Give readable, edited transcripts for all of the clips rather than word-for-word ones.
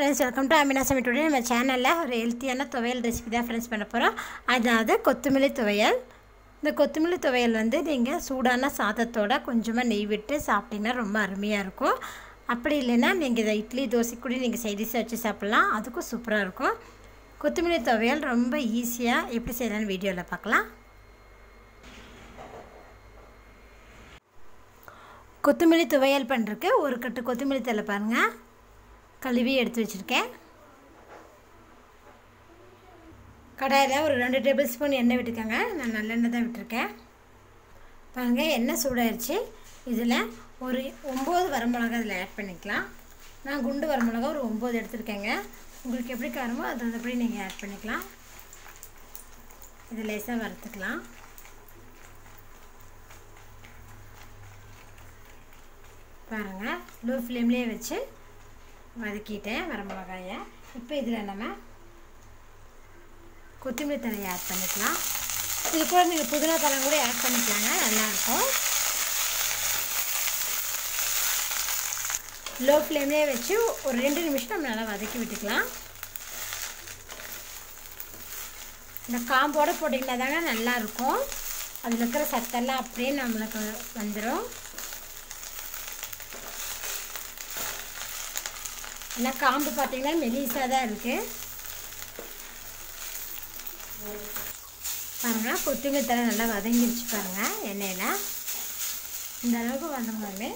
Friends, welcome to Amina சமையல். Today நம்ம சேனலில் ஒரு ஹெல்த்தியான துவையல் ரெசிபி தான் ஃப்ரெண்ட்ஸ் பண்ண போகிறோம். அதாவது கொத்தமல்லி துவையல். இந்த கொத்தமல்லி துவையல் நீங்கள் சூடான சாதத்தோடு கொஞ்சமாக நெய் விட்டு சாப்பிட்டிங்கன்னா ரொம்ப அருமையாக இருக்கும். அப்படி இல்லைன்னா நீங்கள் இதை இட்லி தோசை கூட நீங்கள் சைடிஷ் வச்சு சாப்பிட்லாம், அதுக்கும் சூப்பராக இருக்கும். கொத்தமல்லி துவையல் ரொம்ப ஈஸியாக எப்படி செய்யலான்னு வீடியோவில் பார்க்கலாம். கொத்தமல்லி துவையல் பண்ணுறதுக்கு ஒரு கட்டு கொத்தமல்லி தழை பாருங்கள் கழுவி எடுத்து வச்சுருக்கேன். கடாயில் ஒரு 2 டேபிள் ஸ்பூன் எண்ணெய் விட்டுக்கோங்க. நான் நல்லெண்ணெய் தான் விட்டுருக்கேன். பாருங்கள் எண்ணெய் சூடாகிடுச்சு. இதில் ஒரு 9 வரமிளகா இதில் ஆட் பண்ணிக்கலாம். நான் குண்டு வரமிளகா ஒரு 9 எடுத்துருக்கேங்க. உங்களுக்கு எப்படி காரமோ அது அப்படி நீங்கள் ஆட் பண்ணிக்கலாம். இது லேசாக வறுத்துக்கலாம். பாருங்கள் லோ ஃப்ளேம்லேயே வச்சு வதக்கிட்டேன் வரமிளகாயை. இப்போ இதில் நம்ம கொத்தமல்லி தழையை ஆட் பண்ணிக்கலாம். இது கூட நீங்கள் புதினா தழை கூட ஆட் பண்ணிக்கலாங்க, நல்லாயிருக்கும். லோ ஃப்ளேம்லேயே வச்சு ஒரு 2 நிமிஷம் நம்ம நல்லா வதக்கி விட்டுக்கலாம். இந்த காம்போடு போட்டிங்கன்னா தாங்க நல்லாயிருக்கும். அதில் இருக்கிற சத்தெல்லாம் அப்படியே நம்மளுக்கு வந்துடும். ஏன்னா காம்பு பார்த்திங்கன்னா மெலிசாக தான் இருக்குது. பாருங்கள் கொத்தமல்லி தழை நல்லா வதங்கிடுச்சு. பாருங்கள் எண்ணெயில் இந்த அளவுக்கு வந்தோம்னாலே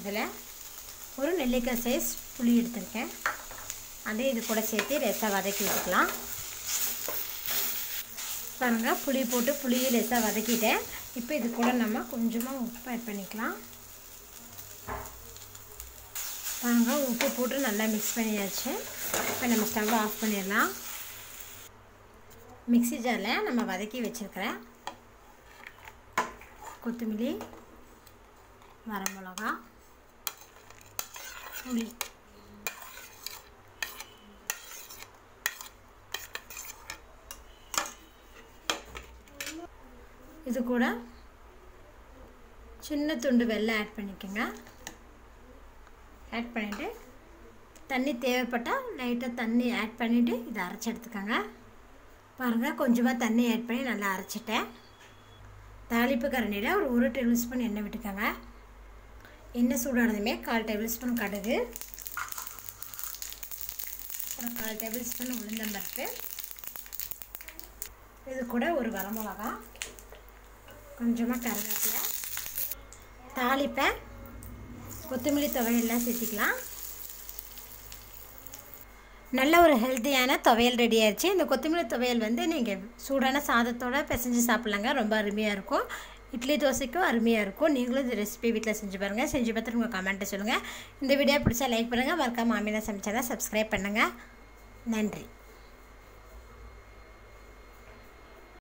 இதில் ஒரு நெல்லிக்காய் சைஸ் புளி எடுத்துருக்கேன். அதே இது கூட சேர்த்து லேசாக வதக்கி விட்டுக்கலாம். பாருங்கள் புளி போட்டு புளியை லேசாக வதக்கிட்டேன். இப்போ இது கூட நம்ம கொஞ்சமாக உப்பு ஆட் பண்ணிக்கலாம். பாருங்கள் உப்பு போட்டு நல்லா மிக்ஸ் பண்ணியாச்சு. இப்போ நம்ம ஸ்டவ் ஆஃப் பண்ணிடலாம். மிக்ஸி ஜாரில் நம்ம வதக்கி வச்சுருக்கிறேன் கொத்தமல்லி, வரமிளகா, புளி, இது கூட சின்ன துண்டு வெல்லம் ஆட் பண்ணிக்கோங்க. ஆட் பண்ணிவிட்டு தண்ணி தேவைப்பட்டால் லைட்டாக தண்ணி ஆட் பண்ணிவிட்டு இதை அரைச்சி எடுத்துக்கோங்க. பாருங்கள் கொஞ்சமாக தண்ணி ஆட் பண்ணி நல்லா அரைச்சிட்டேன். தாளிப்பு கரண்டியில் ஒரு 1 டேபிள் ஸ்பூன் எண்ணெய் விட்டுக்கோங்க. எண்ணெய் சூடானதுமே 1/4 டேபிள் ஸ்பூன் கடுகு, 1/4 டேபிள் ஸ்பூன் உளுந்தம்பருப்பு, இது கூட ஒரு வரமிளகா, கொஞ்சமாக கருவேப்பிலை. தாளிப்பை கொத்தமல்லி துவையெல்லாம் சேர்த்திக்கலாம். நல்ல ஒரு ஹெல்த்தியான துவையல் ரெடி ஆகிடுச்சு. இந்த கொத்தமல்லி துவையல் நீங்கள் சூடான சாதத்தோடு பிசைஞ்சு சாப்பிட்லாங்க, ரொம்ப அருமையாக இருக்கும். இட்லி தோசைக்கும் அருமையாக இருக்கும். நீங்களும் இந்த ரெசிபி வீட்டில் செஞ்சு பாருங்கள். செஞ்சு பார்த்துட்டு உங்கள் கமெண்ட்டை சொல்லுங்கள். இந்த வீடியோ பிடிச்சா லைக் பண்ணுங்கள். மறக்காம ஆமினா சமைச்சா தான் சப்ஸ்கிரைப் பண்ணுங்கள். நன்றி.